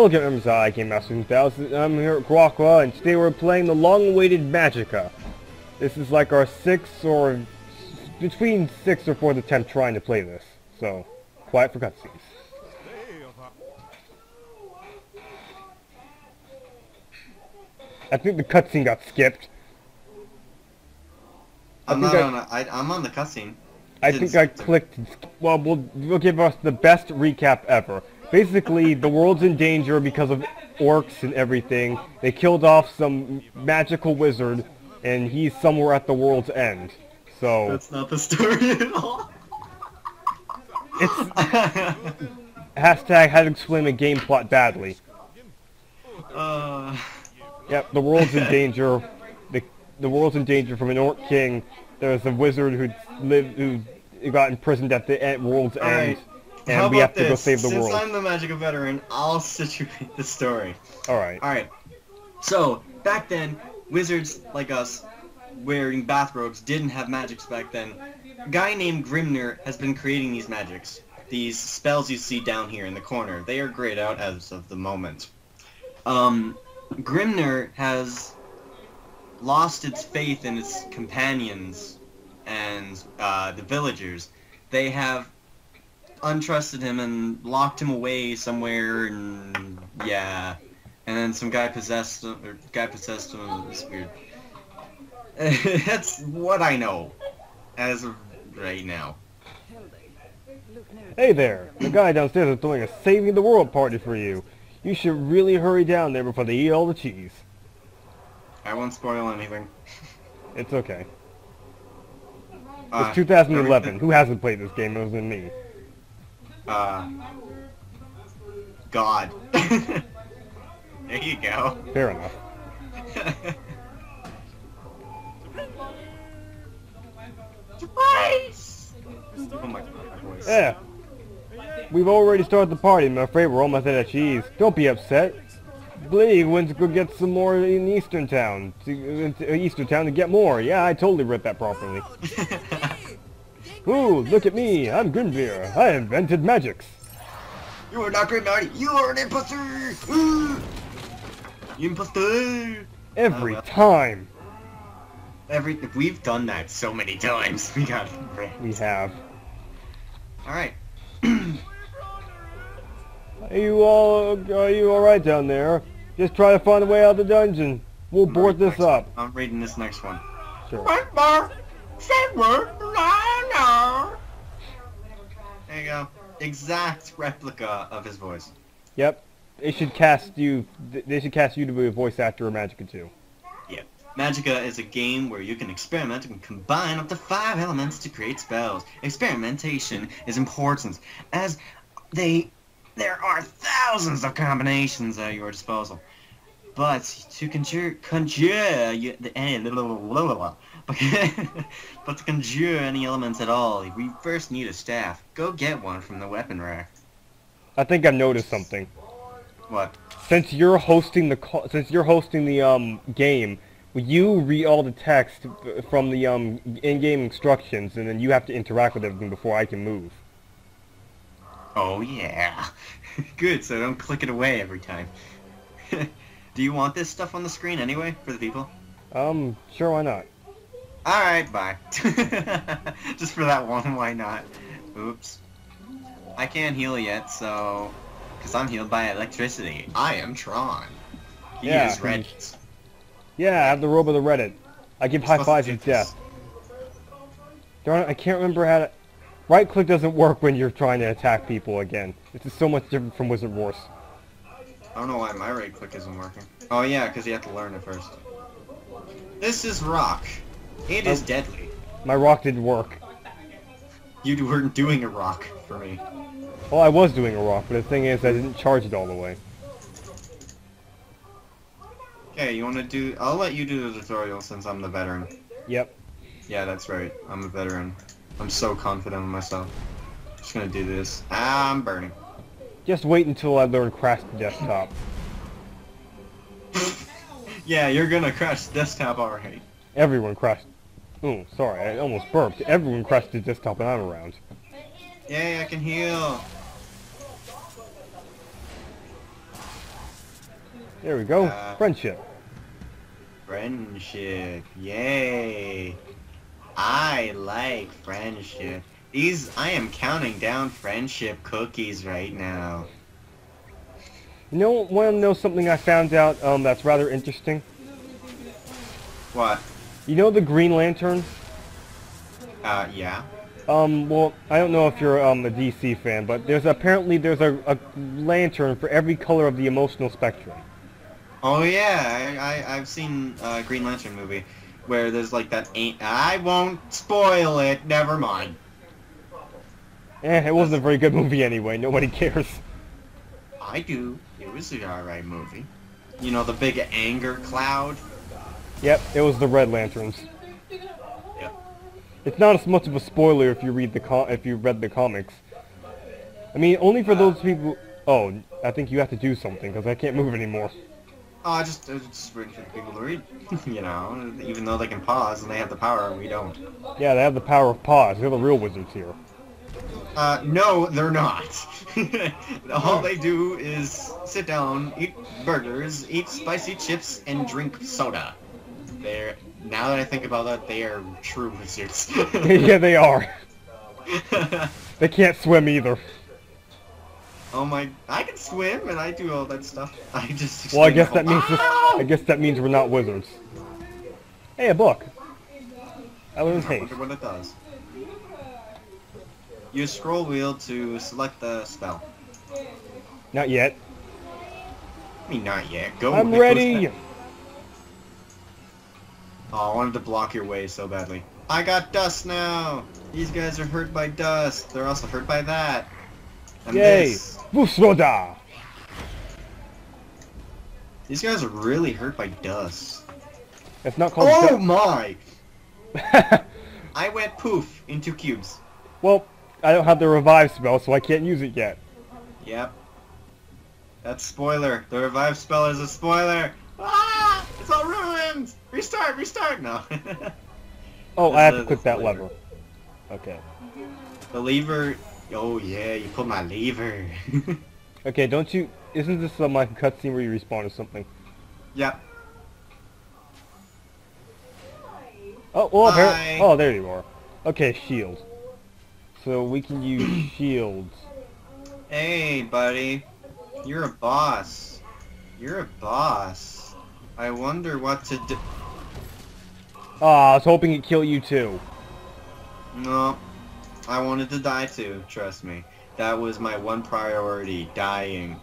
Hello, Game Master 2000. I'm here at Graqwa, and today we're playing the long-awaited Magicka. This is like our between 6th or 4th attempt trying to play this. So, quiet for cutscenes. I think the cutscene got skipped. I'm on the cutscene. I think I clicked. Well, we'll give us the best recap ever. Basically, the world's in danger because of orcs and everything. They killed off some magical wizard, and he's somewhere at the world's end. So that's not the story at all. It's hashtag had to explain a game plot badly. Yep, the world's in danger. The world's in danger from an orc king. There's a wizard who got imprisoned at the world's end, and we have to go save the world. Since I'm the Magicka veteran, I'll situate the story. All right. So back then, wizards like us, wearing bathrobes, didn't have magics back then. A guy named Grimnir has been creating these magics. These spells you see down here in the corner. They are grayed out as of the moment. Grimnir has lost its faith in its companions and the villagers. They have untrusted him and locked him away somewhere, and yeah, and then some guy possessed him. It's weird. That's what I know as of right now. Hey there, the guy downstairs is doing a saving the world party for you. You should really hurry down there before they eat all the cheese. I won't spoil anything. It's okay. It's 2011. Who hasn't played this game other than me? God. There you go. Fair enough. Twice! Oh my god, my voice. Yeah. We've already started the party, and I'm afraid we're almost out of cheese. Don't be upset. Blee went to go get some more in Eastern Town to get more. Yeah, I totally read that properly. Ooh, look at me. I'm Grindvire. I invented magics. You are not Grindvire. You are an imposter. Ooh. Imposter. Every time. We've done that so many times. We have. All right. Are you all right down there? Just try to find a way out of the dungeon. We'll board this up. I'm reading this next one. Sure. There you go. Exact replica of his voice. Yep. They should cast you to be a voice actor in Magicka 2. Yeah. Magicka is a game where you can experiment and combine up to 5 elements to create spells. Experimentation is important, as there are thousands of combinations at your disposal, but to conjure any elements at all, we first need a staff. Go get one from the weapon rack. I think I noticed something. What? Since you're hosting the game, you read all the text from the in-game instructions, and then you have to interact with everything before I can move. Oh yeah, good. So don't click it away every time. Do you want this stuff on the screen anyway for the people? Sure, why not? All right, bye. Just for that one, why not? Oops. I can't heal yet, so because I'm healed by electricity. I am Tron. He is Reddit. Yeah, I have the robe of the Reddit. I give high fives at death. Darn it, I can't remember how to. Right click doesn't work when you're trying to attack people again. This is so much different from Wizard Wars. I don't know why my right click isn't working. Oh yeah, because you have to learn it first. This is rock. It is deadly. My rock didn't work. You weren't doing a rock for me. Well, I was doing a rock, but the thing is I didn't charge it all the way. Okay, you want to do... I'll let you do the tutorial since I'm the veteran. Yep. Yeah, that's right. I'm a veteran. I'm so confident in myself. I'm just gonna do this. I'm burning. Just wait until I learn Crash the Desktop. Yeah, you're gonna crash the desktop already. Everyone crashed. Oh, sorry, I almost burped. Everyone crashed the desktop and I'm around. Yay, I can heal. There we go. Friendship. Friendship. Yay. I like friendship. These, I am counting down friendship cookies right now. You know, want to know something I found out that's rather interesting? What? You know the Green Lantern? Yeah. Well, I don't know if you're a DC fan, but there's apparently there's a lantern for every color of the emotional spectrum. Oh yeah, I've seen a Green Lantern movie where there's like that. I won't spoil it. Never mind. Eh, it wasn't a very good movie anyway. Nobody cares. I do. It was an alright movie. You know, the big anger cloud. Yep, it was the Red Lanterns. Yep. It's not as much of a spoiler if you read the comics. I mean, only for those people. Oh, I think you have to do something because I can't move anymore. Oh, I just waiting for people to read. You know, even though they can pause and they have the power, we don't. Yeah, they have the power of pause. They're the real wizards here. No, they're not. All they do is sit down, eat burgers, eat spicy chips, and drink soda. They're, now that I think about that, they are true wizards. Yeah, they are. They can't swim either. Oh my, I can swim and I do all that stuff. I just... Well, I guess that means I guess that means we're not wizards. Hey, a book. I learned I wonder what it does. Use scroll wheel to select the spell. Not yet. I mean, not yet. Go. I'm ready. Oh, I wanted to block your way so badly. I got dust now. These guys are hurt by dust. They're also hurt by that. And yay! Busroda. These guys are really hurt by dust. It's not called. Oh my! I went poof into cubes. Well, I don't have the revive spell, so I can't use it yet. Yep. That's spoiler. The revive spell is a spoiler. Ah! It's all ruined! Restart, restart! No. Oh, I have to click that lever. Okay. The lever... Oh yeah, you put my lever. Okay, don't you... Isn't this my cutscene where you respawn or something? Yep. Oh, well, apparently... Oh, there you are. Okay, shield. So we can use shields. Hey, buddy. You're a boss. You're a boss. I wonder what to do. I was hoping it'd kill you too. No. I wanted to die too, trust me. That was my one priority, dying.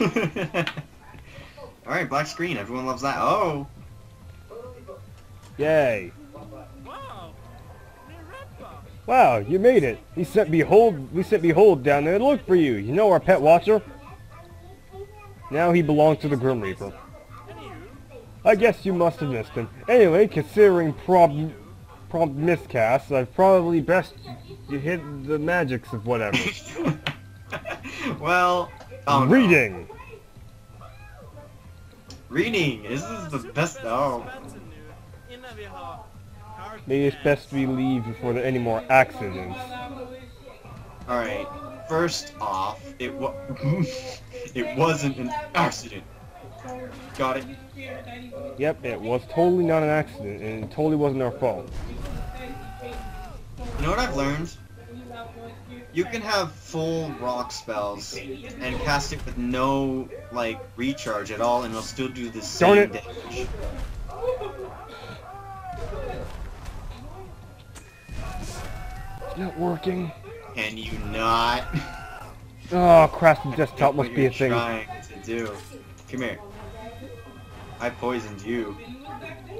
Alright, black screen. Everyone loves that. Oh! Yay. Wow, you made it. We sent Behold down there to look for you. You know our pet watcher? Now he belongs to the Grim Reaper. I guess you must have missed him. Anyway, considering prompt miscasts, I'd probably best you hit the magics of whatever. Well, reading. No. Reading. This is the best. Oh. Maybe it's best we leave before there are any more accidents. Alright, first off, it wasn't an accident. Got it? Yep, it was totally not an accident, and it totally wasn't our fault. You know what I've learned? You can have full rock spells and cast it with no, like, recharge at all, and it'll still do the same damage. Not working. Can you not? Oh, crap, the desktop must be a thing. Trying to do. Come here. I poisoned you.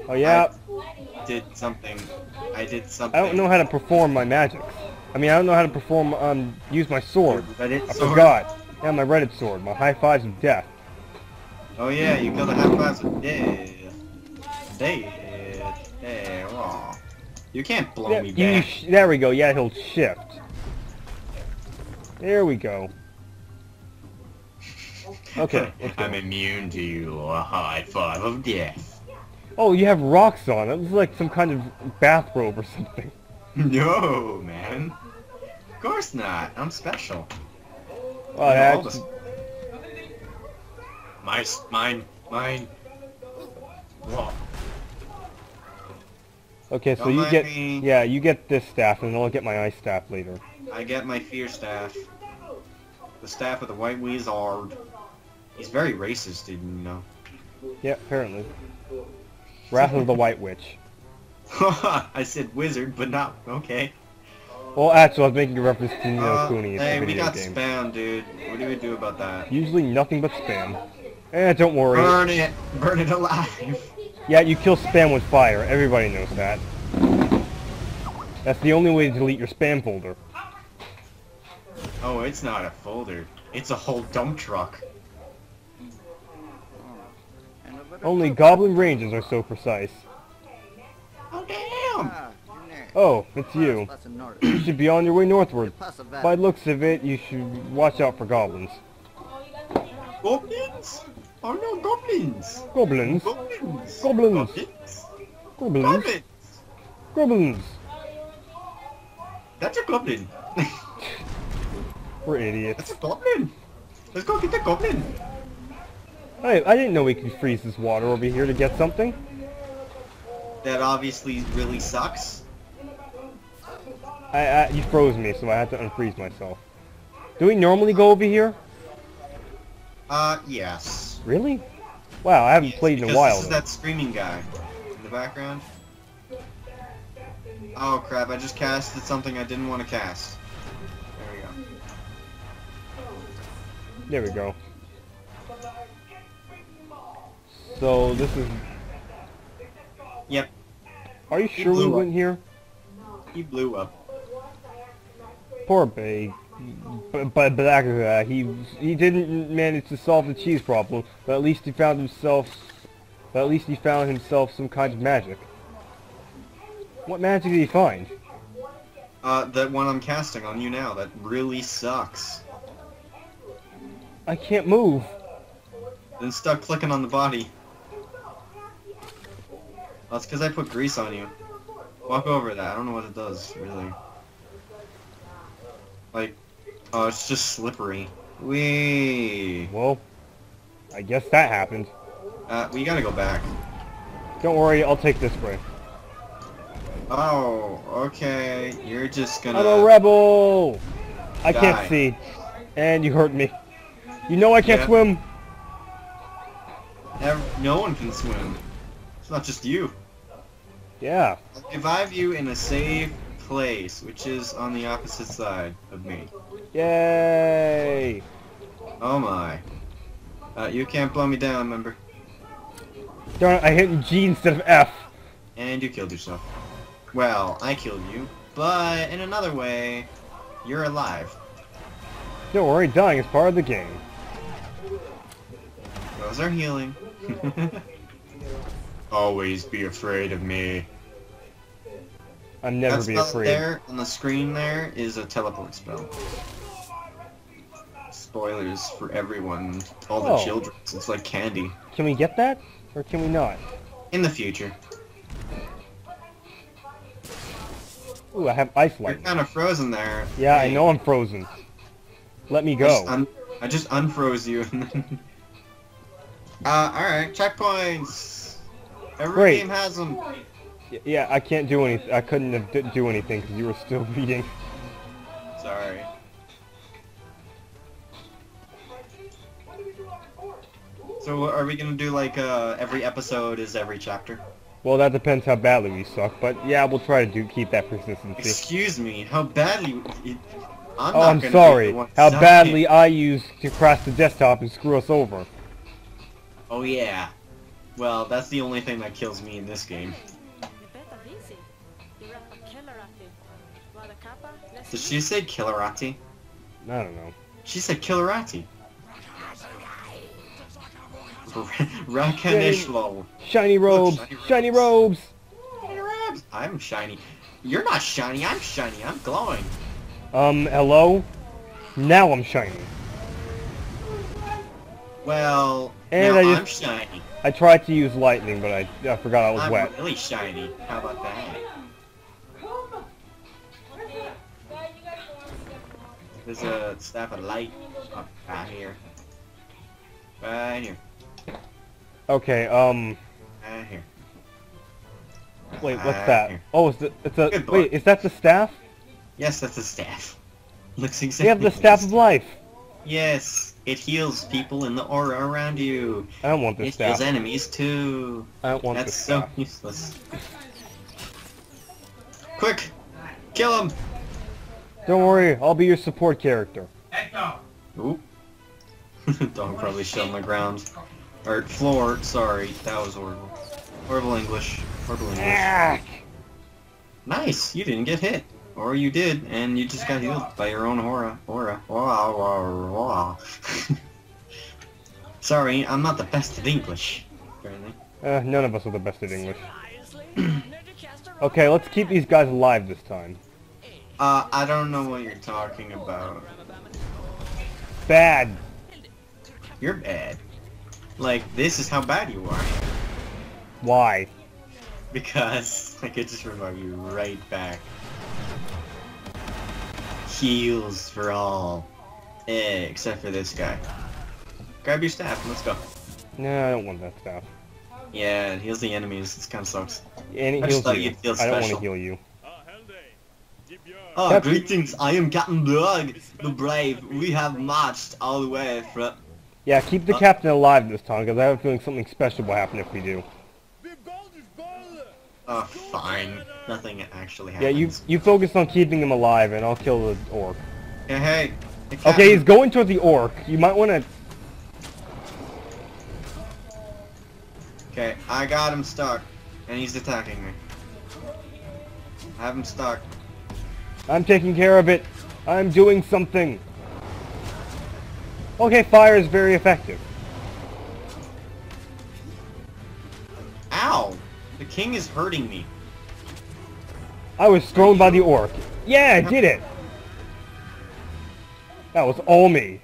Oh yeah. I did something. I did something. I don't know how to perform my magic. I mean, I don't know how to perform. Use my sword. I forgot. Yeah, my reddit sword. My high fives of death. Oh yeah, you got the high fives of death. Death. Aw. You can't blow me back. There we go. Yeah, he'll shift. There we go. Okay. I'm immune to you. A high five of death. Oh, you have rocks on. It was like some kind of bathrobe or something. No, man. Of course not. I'm special. Well, Mine. Whoa. Okay, so you get me. Yeah, you get this staff, and I'll get my ice staff later. I get my fear staff. The staff of the White Wizard. He's very racist, didn't you know? Yeah, apparently. Wrath of the White Witch. I said wizard, but not okay. Well, actually, I was making a reference to Nino Kuni. Hey, we got spam, dude. What do we do about that? Usually nothing but spam. Eh, don't worry. Burn it! Burn it alive! Yeah, you kill spam with fire. Everybody knows that. That's the only way to delete your spam folder. Oh, it's not a folder. It's a whole dump truck. Only goblin rangers are so precise. Oh, damn! Oh, it's you. You should be on your way northward. By the looks of it, you should watch out for goblins. Goblins? Oh no, goblins! Goblins! Goblins! Goblins! Goblins! Goblins! Goblins! That's a goblin! We're idiots. That's a goblin! Let's go get the goblin! Hey, I didn't know we could freeze this water over here to get something. That obviously really sucks. You froze me, so I had to unfreeze myself. Do we normally go over here? Yes. Really? Wow, I haven't played in a while. This is that screaming guy in the background. Oh crap, I just casted something I didn't want to cast. There we go. There we go. So this is... Yep. Are you sure we went here? He blew up. Poor babe. But he didn't manage to solve the cheese problem, but at least he found himself some kind of magic. What magic did he find? That one I'm casting on you now. That really sucks. I can't move. Then stop clicking on the body. That's because I put grease on you. Walk over that. I don't know what it does, really. Like, oh, it's just slippery. Wee. Well, I guess that happened. We gotta go back. Don't worry, I'll take this way. Oh, okay. You're just gonna... I'm a rebel! Die. I can't see. And you hurt me. You know I can't swim! No one can swim. It's not just you. Yeah. Revive you in a safe place, which is on the opposite side of me. Yay! Oh my. You can't blow me down, remember? Darn it, I hit G instead of F. And you killed yourself. Well, I killed you, but in another way, you're alive. Don't worry, dying is part of the game. Those are healing. Always be afraid of me. I'll never be afraid. There on the screen there is a teleport spell. Spoilers for everyone, all the children. It's like candy. Can we get that, or can we not? In the future. Ooh, I have ice lightning. You're kind of frozen there. Yeah, hey. I know I'm frozen. Let me go. I just unfroze you. Alright, checkpoints. Every game has them. Yeah, I can't do anything. I couldn't do anything because you were still beating. Sorry. So are we gonna do like every episode is every chapter? Well, that depends how badly we suck, but yeah, we'll try to keep that persistency. Excuse me, how badly? I'm sorry. How badly I used to crash the desktop and screw us over. Oh yeah. Well, that's the only thing that kills me in this game. Did she say Killerati? I don't know. She said Killerati. Rakanishlo. Shiny robes. Shiny robes. Shiny robes. I'm shiny. You're not shiny. I'm shiny. I'm glowing. Hello? Now I'm shiny. Well, and I'm shiny. I tried to use lightning, but I forgot I was wet. I'm really shiny. How about that? There's a staff of light up out here. Right here. Okay, here. Wait, what's that? Here. Oh, wait, is that the staff? Yes, that's the staff. Looks exactly. You have the staff of life. Yes, it heals people in the aura around you. I don't want this staff. It heals enemies too. I don't want this staff. That's so useless. Quick, kill him. Don't worry, I'll be your support character. Ooh. Dog probably shit on the ground. Or floor, sorry, that was horrible. Horrible English. Horrible English. Back. Nice, you didn't get hit. Or you did, and you just got healed by your own aura. Wow, wow, wow. Sorry, I'm not the best at English, apparently. None of us are the best at English. Okay, let's keep these guys alive this time. I don't know what you're talking about. Bad. You're bad. Like, this is how bad you are. Why? Because I could just revive you right back. Heals for all. Except for this guy. Grab your staff, let's go. No, I don't want that staff. Yeah, it heals the enemies, it kinda sucks. And it heals you. I don't want to heal you. Oh, greetings, I am Captain Dog, the Brave. We have marched all the way from... Yeah, keep the captain alive this time, because I have a feeling something special will happen if we do. Oh, fine. Nothing actually happens. Yeah, you focus on keeping him alive, and I'll kill the orc. Yeah, hey. Okay, he's going toward the orc. You might want to... Okay, I got him stuck, and he's attacking me. I have him stuck. I'm taking care of it. I'm doing something. Okay, fire is very effective. Ow! The king is hurting me. I was thrown by the orc. Yeah, I did it! That was all me.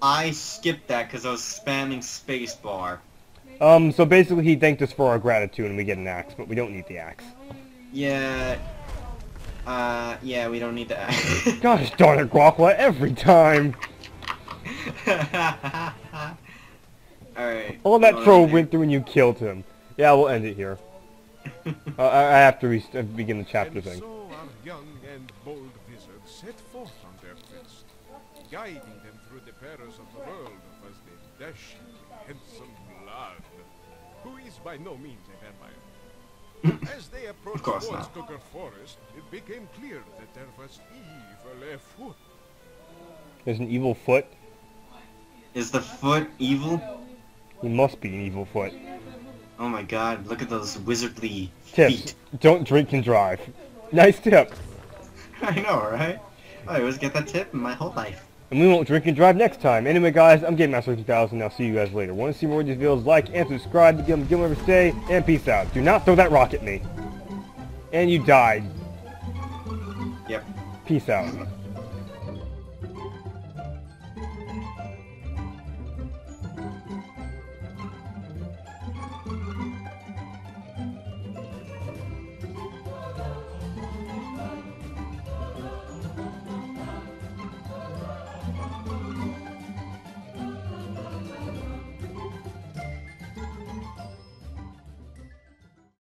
I skipped that because I was spamming spacebar. So basically he thanked us for our gratitude and we get an axe, but we don't need the axe. Yeah... yeah, we don't need the axe. Gosh darn it, Graqwa, every time! Alright. All that troll went through and you killed him. Yeah, we'll end it here. I have to begin the chapter thing. So our young and bold wizards set forth on their quest, guiding them through the perils of the world as they dash into handsome blood, who is by no means a vampire. As they approached Woodstocker Forest, it became clear that there was evil afoot. There's an evil foot? Is the foot evil? He must be an evil foot. Oh my god, look at those wizardly feet. Don't drink and drive. Nice tip. I know, right? I always get that tip in my whole life. And we won't drink and drive next time. Anyway guys, I'm Game Master 2000, I'll see you guys later. Want to see more of these videos, like and subscribe to Grim Reaper Stay, and peace out. Do not throw that rock at me. And you died. Yep. Peace out.